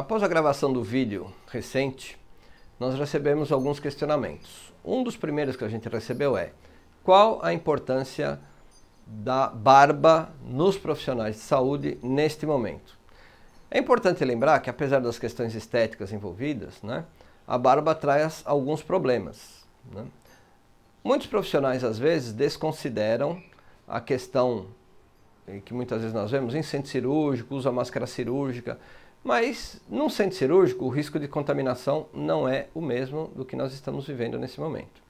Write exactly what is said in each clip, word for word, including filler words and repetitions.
Após a gravação do vídeo recente, nós recebemos alguns questionamentos. Um dos primeiros que a gente recebeu é: qual a importância da barba nos profissionais de saúde neste momento? É importante lembrar que, apesar das questões estéticas envolvidas, né, a barba traz alguns problemas, né? Muitos profissionais, às vezes, desconsideram a questão que muitas vezes nós vemos em centro cirúrgico, usa máscara cirúrgica, mas num centro cirúrgico o risco de contaminação não é o mesmo do que nós estamos vivendo nesse momento.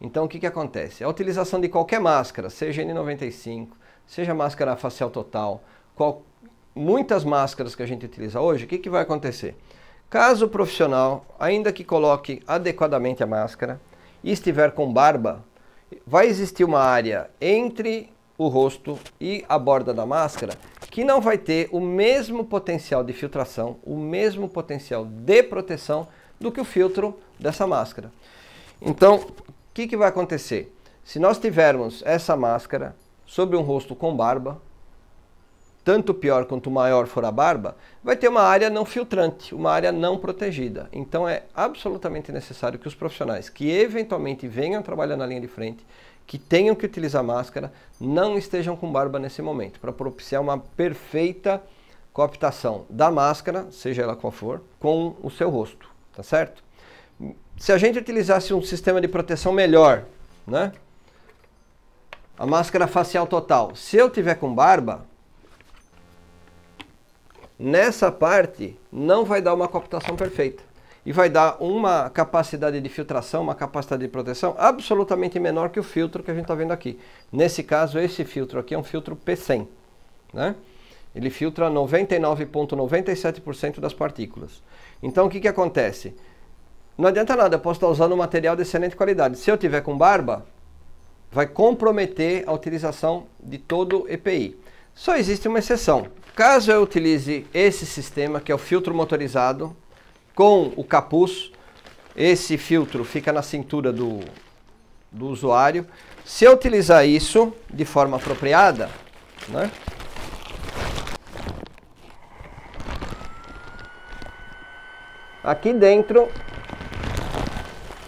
Então o que que acontece? A utilização de qualquer máscara, seja N noventa e cinco, seja máscara facial total, qual, muitas máscaras que a gente utiliza hoje, o que que vai acontecer? Caso o profissional, ainda que coloque adequadamente a máscara e estiver com barba, vai existir uma área entre o rosto e a borda da máscara que não vai ter o mesmo potencial de filtração, o mesmo potencial de proteção do que o filtro dessa máscara. Então, o que que vai acontecer? Se nós tivermos essa máscara sobre um rosto com barba, tanto pior quanto maior for a barba, vai ter uma área não filtrante, uma área não protegida. Então é absolutamente necessário que os profissionais que eventualmente venham trabalhar na linha de frente, que tenham que utilizar máscara, não estejam com barba nesse momento, para propiciar uma perfeita cooptação da máscara, seja ela qual for, com o seu rosto, tá certo? Se a gente utilizasse um sistema de proteção melhor, né? A máscara facial total, se eu tiver com barba, nessa parte não vai dar uma cooptação perfeita e vai dar uma capacidade de filtração, uma capacidade de proteção absolutamente menor que o filtro que a gente está vendo aqui. Nesse caso, esse filtro aqui é um filtro P cem, né? Ele filtra noventa e nove vírgula noventa e sete por cento das partículas. Então o que que acontece? Não adianta nada, eu posso estar usando um material de excelente qualidade. Se eu tiver com barba, vai comprometer a utilização de todo o E P I. Só existe uma exceção. Caso eu utilize esse sistema, que é o filtro motorizado, com o capuz, esse filtro fica na cintura do, do usuário. Se eu utilizar isso de forma apropriada, né? Aqui dentro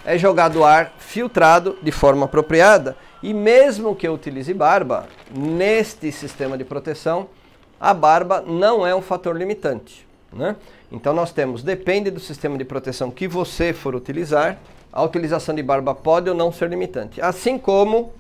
é jogado ar filtrado de forma apropriada. E mesmo que eu utilize barba, neste sistema de proteção, a barba não é um fator limitante, né? Então nós temos, depende do sistema de proteção que você for utilizar, a utilização de barba pode ou não ser limitante. Assim como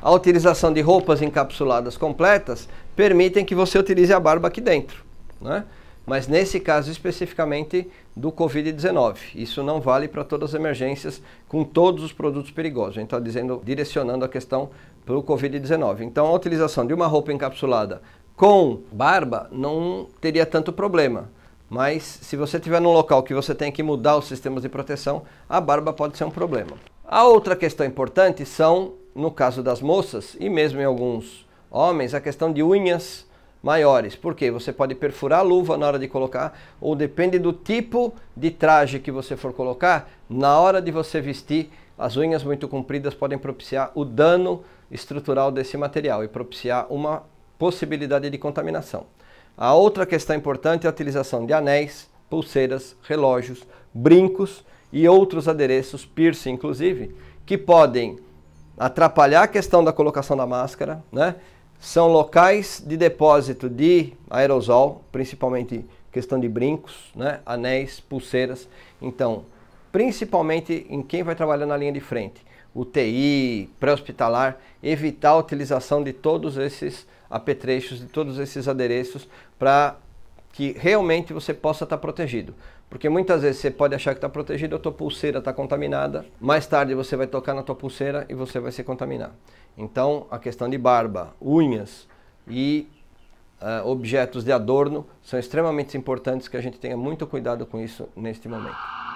a utilização de roupas encapsuladas completas permitem que você utilize a barba aqui dentro, né? Mas nesse caso especificamente do Covid dezenove, isso não vale para todas as emergências com todos os produtos perigosos. A gente está dizendo, direcionando a questão para o Covid dezenove. Então a utilização de uma roupa encapsulada com barba não teria tanto problema, mas se você estiver num local que você tem que mudar os sistemas de proteção, a barba pode ser um problema. A outra questão importante são, no caso das moças e mesmo em alguns homens, a questão de unhas maiores, porque você pode perfurar a luva na hora de colocar, ou depende do tipo de traje que você for colocar, na hora de você vestir, as unhas muito compridas podem propiciar o dano estrutural desse material e propiciar uma possibilidade de contaminação. A outra questão importante é a utilização de anéis, pulseiras, relógios, brincos e outros adereços, piercing inclusive, que podem atrapalhar a questão da colocação da máscara, né? São locais de depósito de aerosol, principalmente questão de brincos, né? Anéis, pulseiras. Então, principalmente em quem vai trabalhar na linha de frente, U T I, pré-hospitalar, evitar a utilização de todos esses apetrechos, de todos esses adereços, para que realmente você possa estar protegido. Porque muitas vezes você pode achar que está protegido, a tua pulseira está contaminada, mais tarde você vai tocar na tua pulseira e você vai se contaminar. Então a questão de barba, unhas e uh, objetos de adorno são extremamente importantes que a gente tenha muito cuidado com isso neste momento.